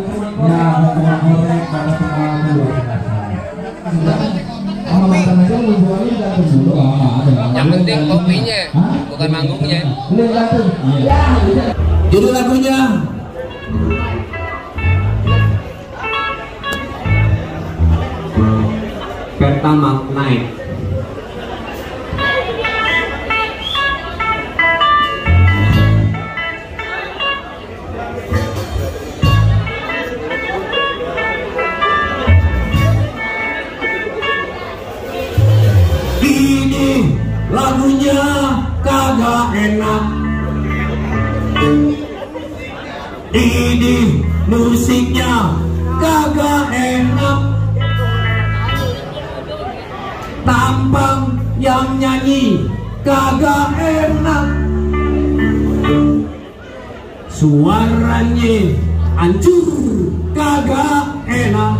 yang mengorek pada pengalaman yang penting kopinya, bukan manggungnya. Judul lagunya pertama naik. Lagunya kagak enak, ini musiknya kagak enak, tampang yang nyanyi kagak enak, suaranya hancur kagak enak.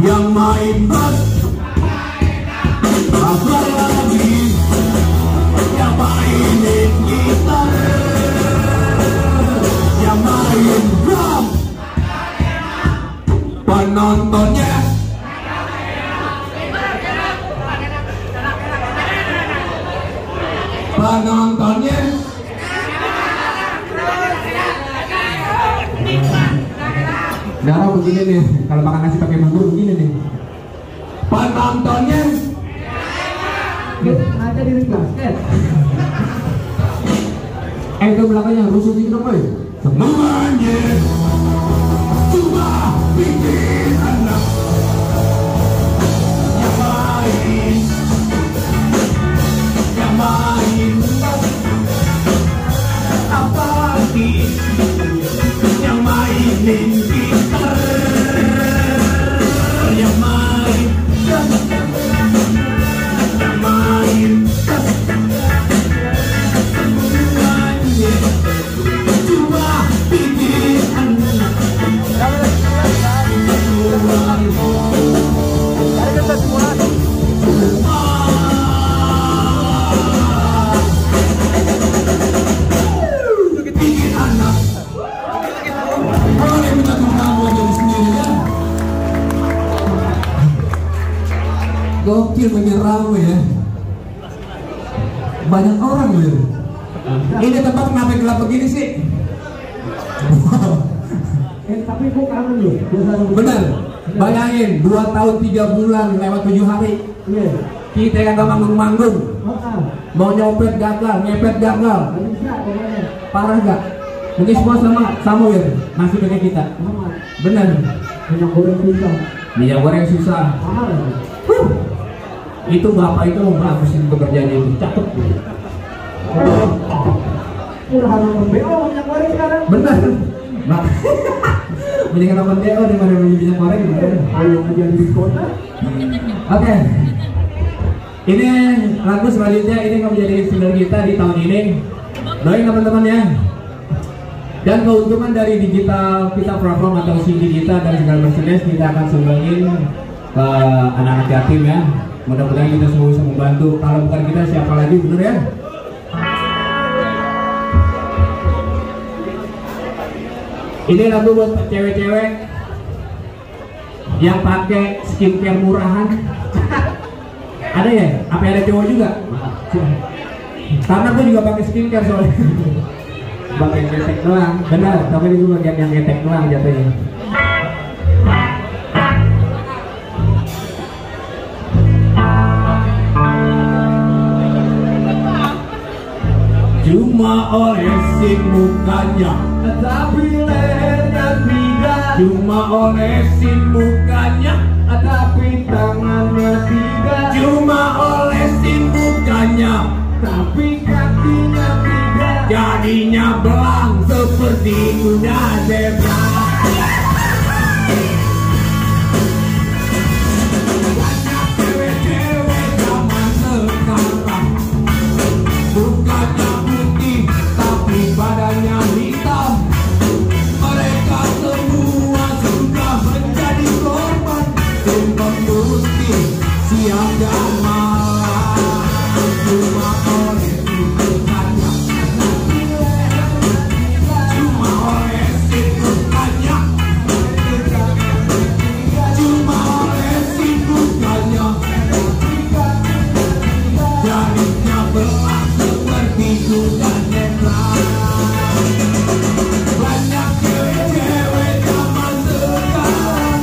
Yang main bas, apa lagi yang mainin gitar, yang main drum, penontonnya darah begini nih, kalau makan nasi pakai manggur begini nih. Penontonnya ada di basket. Itu belakangnya rusuh gitu dong, boy. Semuanya cuma bikin anak yang main, yang main apa lagi yang mainin gokil menyerang ya, banyak orang ya. Ini tempat kenapa gelap begini sih? Tapi gue kangen loh. Bener, bayangin 2 tahun 3 bulan lewat 7 hari. Kita yang gak manggung-manggung, mau nyopet gagal, ngepet gagal, parah gak? Mungkin semua sama ya, masih kayak kita. Bener, minyak goreng susah. Minyak goreng susah. itu bapak itu menghabisin pekerjaan yang cakep gitu. Udah harus BO minyak goreng sekarang. Benar. Nah, mendingan nonton BO daripada minyak goreng. Ayo aja di kota. Oke. Ini lagu selanjutnya ini akan menjadi single kita di tahun ini. Doain teman-teman ya. Dan keuntungan dari digital kita platform atau CD kita dan segala merchandise kita akan sumbangin ke anak-anak yatim ya. Mudah-mudahan kita semua bisa membantu. Kalau bukan kita siapa lagi, bener ya? Ini lagu buat cewek-cewek yang pakai skincare murahan. Ada ya? Apa ada cowok juga? Karena aku juga pakai skincare soalnya. Bagian ngetek doang, benar. Tapi itu bagian yang ngetek doang jatuhnya. Cuma olesin mukanya, tapi lehernya tiga. Cuma olesin mukanya, tapi tangannya tiga. Cuma olesin mukanya, tapi kakinya tiga. Jadinya belang seperti kuda zebra. Banyak cewek-cewek zaman sekarang, mukanya putih tapi badannya hitam. Mereka semua sudah menjadi korban tumpang musik siang dan malam. Cuma olesin mukanya, cuma olesin mukanya, cuma olesin mukanya. Jadinya belang seperti kuda zebra. Banyak cewek-cewek zaman sekarang,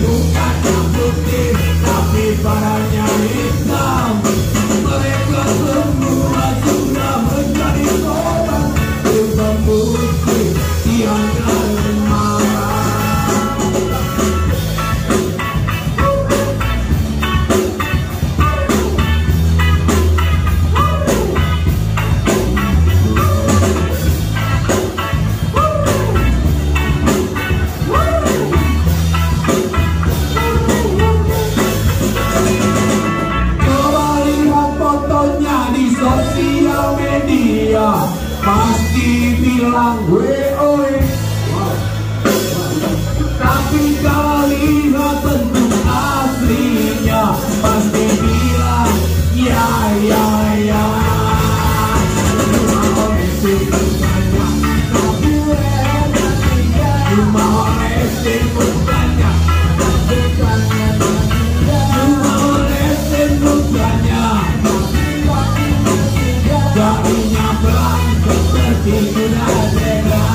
mukanya putih tapi badannya hitam. Mereka semua sudah menjadi korban tumpang musik siang dan malam. Coba lihat fotonya di sosial media, pasti bilang WOE. Tapi kalau lihat bentuk aslinya, pasti bilang ya ya ya. Cuma olesin mukanya, tapi lehernya tiga. Cuma olesin mukanya, tapi tangannya tiga. Cuma olesin mukanya, tapi kakinya tiga. Jadinya belang seperti kuda zebra.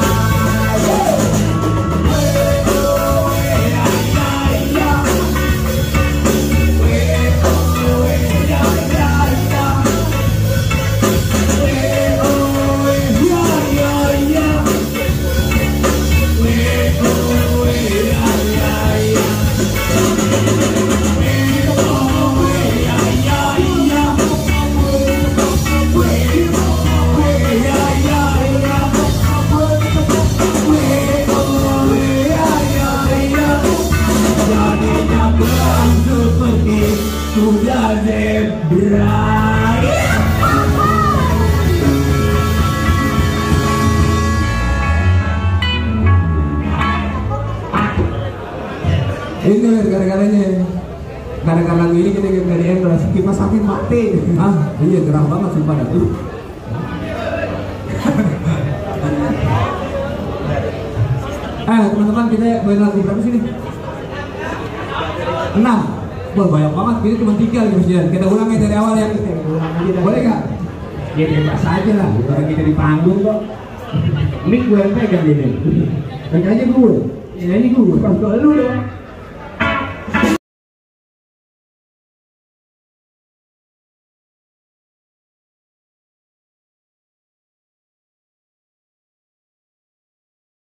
Kadang-kadang ini kita gede-gedean terus kipas sapi mati. Ah, iya gerah banget sumpah dah. Teman-teman kita main lagu berapa sih nih? 6. Wah banyak banget, kita cuma 3 lagi berjalan. Kita ulang ya dari awal ya. Boleh nggak? Ya bebas aja lah. Orang kita di panggung kok. Mik gue yang pegang ini. Pegang aja gue. Ini gue. Pas gue lu dong.